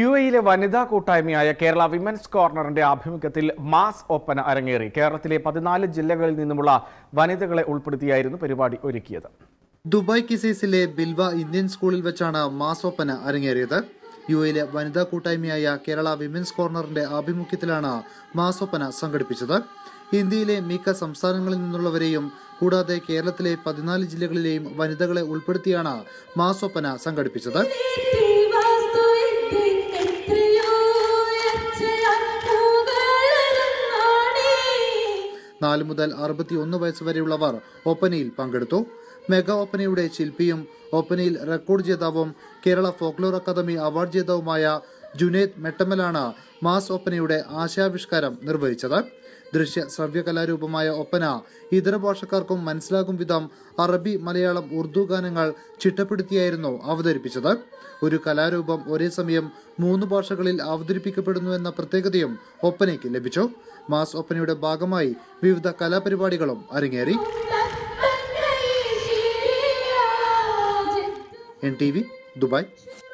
യുഎഇയിലെ വനിതാ കൂട്ടായ്മയായ കേരള വിമന്സ് കോർണറിന്റെ ആഭിമുഖ്യത്തിൽ മാസ്സ് ഒപ്പന അരങ്ങേറി. കേരളത്തിലെ 14 ജില്ലകളിൽ നിന്നുമുള്ള വനിതകളെ ഉൾപ്പെടുത്തിയായിരുന്നു പരിപാടി ഒരുക്കിയത്. ദുബായ് കിസൈസിലെ ബിൽവ ഇന്ത്യൻ സ്കൂളിൽ വെച്ചാണ് മാസ്സ് ഒപ്പന അരങ്ങേറിയത്. യുഎഇയിലെ വനിതാ കൂട്ടായ്മയായ കേരള വിമന്സ് കോർണറിന്റെ ആഭിമുഖ്യത്തിലാണ് മാസ്സ് ഒപ്പന സംഘടിപ്പിച്ചത്. ഇന്ത്യയിലെ മിക്ക സംസ്ഥാനങ്ങളിൽ നിന്നുള്ളവരെയും കൂടാതെ കേരളത്തിലെ 14 ജില്ലകളിലെയും വനിതകളെ ഉൾപ്പെടുത്തിയാണ് മാസ്സ് ഒപ്പന സംഘടിപ്പിച്ചത്. നാല് മുതൽ 61 വയസ്സുവരെയുള്ളവർ ഒപ്പനയിൽ പങ്കെടുത്തു. മെഗാ ഒപ്പനയുടെ ശില്പിയും ഒപ്പനയിൽ റെക്കോർഡ് ജേതാവും കേരള ഫോക്ലോർ അക്കാദമി അവാർഡ് ജേതാവുമായ ജുനൈദ് മെട്ടമലാണ് മാസ്സ് ഒപ്പനയുടെ ആശയാവിഷ്കാരം നിർവഹിച്ചത്. ദൃശ്യ ശ്രവ്യ കലാരൂപമായ ഒപ്പന ഇതര ഭാഷക്കാർക്കും മനസ്സിലാകും വിധം അറബി, മലയാളം, ഉർദു ഗാനങ്ങൾ ചിട്ടപ്പെടുത്തിയായിരുന്നു അവതരിപ്പിച്ചത്. ഒരു കലാരൂപം ഒരേ സമയം 3 ഭാഷകളിൽ അവതരിപ്പിക്കപ്പെടുന്നു എന്ന പ്രത്യേകതയും ഒപ്പനയ്ക്ക് ലഭിച്ചു. മാസ്സ് ഒപ്പനയുടെ ഭാഗമായി വിവിധ കലാപരിപാടികളും അരങ്ങേറി. NTV Dubai.